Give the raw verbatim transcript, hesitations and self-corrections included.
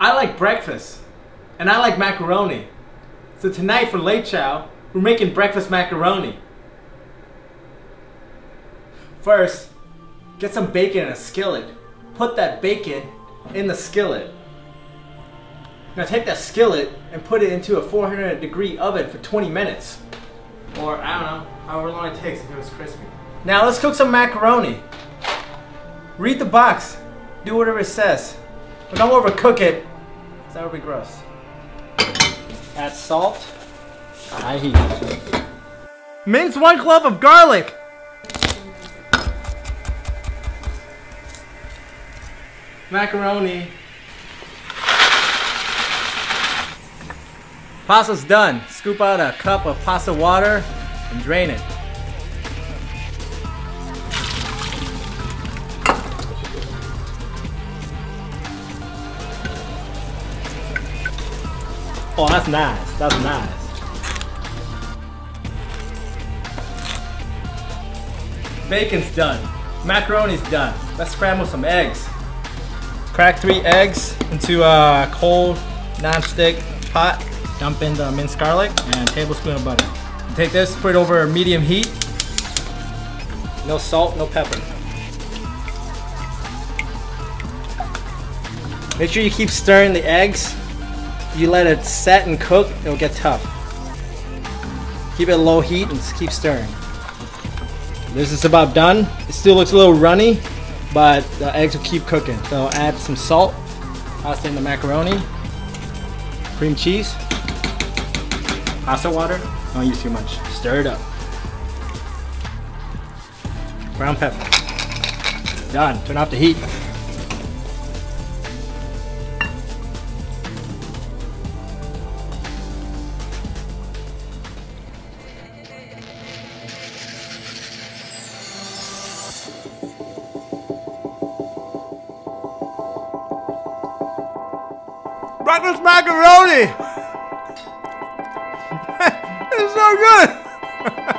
I like breakfast, and I like macaroni. So tonight for Latechow, we're making breakfast macaroni. First, get some bacon in a skillet. Put that bacon in the skillet. Now take that skillet and put it into a four hundred degree oven for twenty minutes. Or I don't know, however long it takes if it was crispy. Now let's cook some macaroni. Read the box. Do whatever it says. But don't overcook it, because that would be gross. Add salt. I hate it. Mince one clove of garlic. Macaroni. Pasta's done. Scoop out a cup of pasta water and drain it. Oh, that's nice. That's nice. Bacon's done. Macaroni's done. Let's scramble some eggs. Crack three eggs into a cold non-stick pot. Dump in the minced garlic and a tablespoon of butter. Take this, put it over medium heat. No salt, no pepper. Make sure you keep stirring the eggs. You let it set and cook, it'll get tough. Keep it low heat and just keep stirring. This is about done. It still looks a little runny, but the eggs will keep cooking. So add some salt, pasta in the macaroni, cream cheese, pasta water. Don't use too much. Stir it up. Brown pepper. Done. Turn off the heat. Breakfast macaroni! It's so good!